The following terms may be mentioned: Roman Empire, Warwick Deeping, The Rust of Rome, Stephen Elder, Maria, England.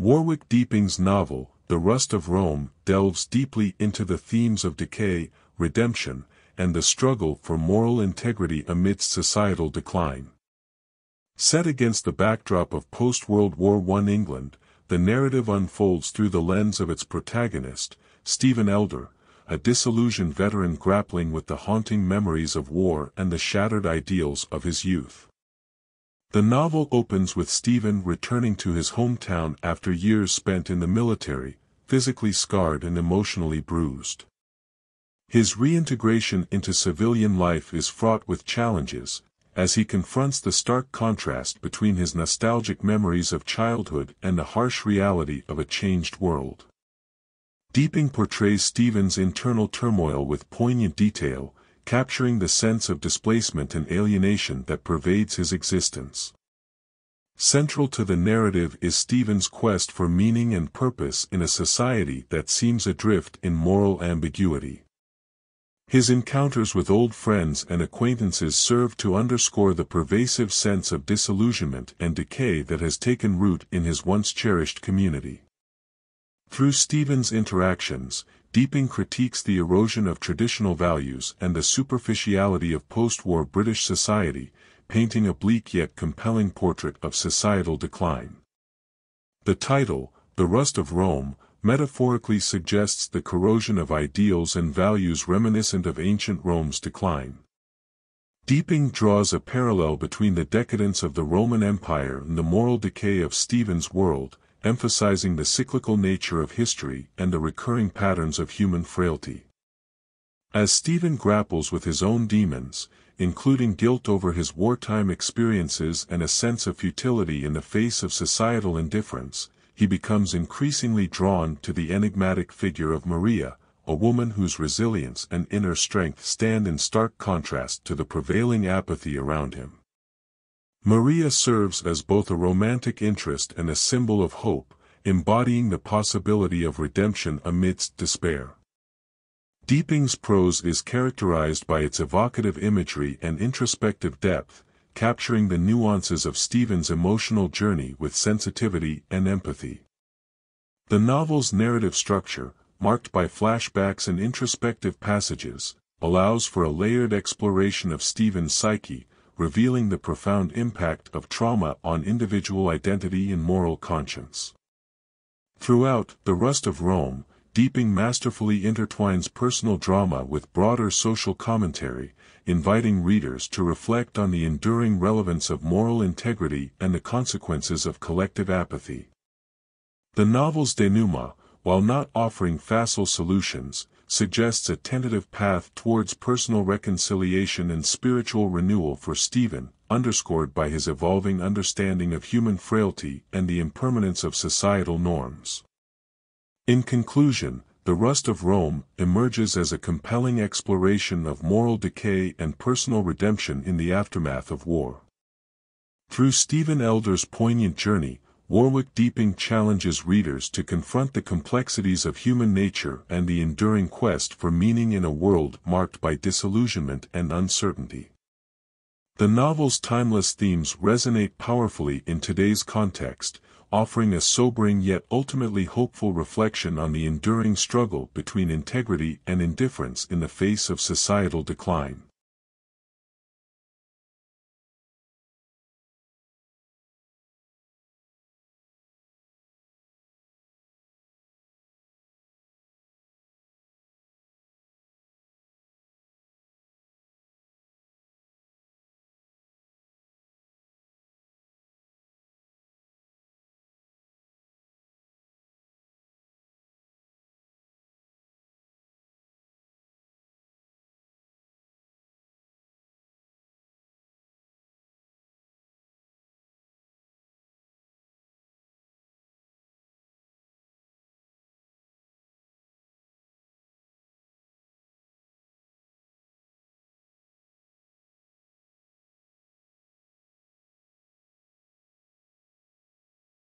Warwick Deeping's novel, The Rust of Rome, delves deeply into the themes of decay, redemption, and the struggle for moral integrity amidst societal decline. Set against the backdrop of post-World War I England, the narrative unfolds through the lens of its protagonist, Stephen Elder, a disillusioned veteran grappling with the haunting memories of war and the shattered ideals of his youth. The novel opens with Stephen returning to his hometown after years spent in the military, physically scarred and emotionally bruised. His reintegration into civilian life is fraught with challenges, as he confronts the stark contrast between his nostalgic memories of childhood and the harsh reality of a changed world. Deeping portrays Stephen's internal turmoil with poignant detail, capturing the sense of displacement and alienation that pervades his existence. Central to the narrative is Stephen's quest for meaning and purpose in a society that seems adrift in moral ambiguity. His encounters with old friends and acquaintances serve to underscore the pervasive sense of disillusionment and decay that has taken root in his once cherished community. Through Stephen's interactions, Deeping critiques the erosion of traditional values and the superficiality of post-war British society, painting a bleak yet compelling portrait of societal decline. The title, The Rust of Rome, metaphorically suggests the corrosion of ideals and values reminiscent of ancient Rome's decline. Deeping draws a parallel between the decadence of the Roman Empire and the moral decay of Stephen's world, emphasizing the cyclical nature of history and the recurring patterns of human frailty. As Stephen grapples with his own demons, including guilt over his wartime experiences and a sense of futility in the face of societal indifference, he becomes increasingly drawn to the enigmatic figure of Maria, a woman whose resilience and inner strength stand in stark contrast to the prevailing apathy around him. Maria serves as both a romantic interest and a symbol of hope, embodying the possibility of redemption amidst despair. Deeping's prose is characterized by its evocative imagery and introspective depth, capturing the nuances of Stephen's emotional journey with sensitivity and empathy. The novel's narrative structure, marked by flashbacks and introspective passages, allows for a layered exploration of Stephen's psyche, revealing the profound impact of trauma on individual identity and moral conscience. Throughout The Rust of Rome, Deeping masterfully intertwines personal drama with broader social commentary, inviting readers to reflect on the enduring relevance of moral integrity and the consequences of collective apathy. The novel's denouement, while not offering facile solutions, suggests a tentative path towards personal reconciliation and spiritual renewal for Stephen, underscored by his evolving understanding of human frailty and the impermanence of societal norms. In conclusion, The Rust of Rome emerges as a compelling exploration of moral decay and personal redemption in the aftermath of war. Through Stephen Elder's poignant journey, Warwick Deeping challenges readers to confront the complexities of human nature and the enduring quest for meaning in a world marked by disillusionment and uncertainty. The novel's timeless themes resonate powerfully in today's context, offering a sobering yet ultimately hopeful reflection on the enduring struggle between integrity and indifference in the face of societal decline.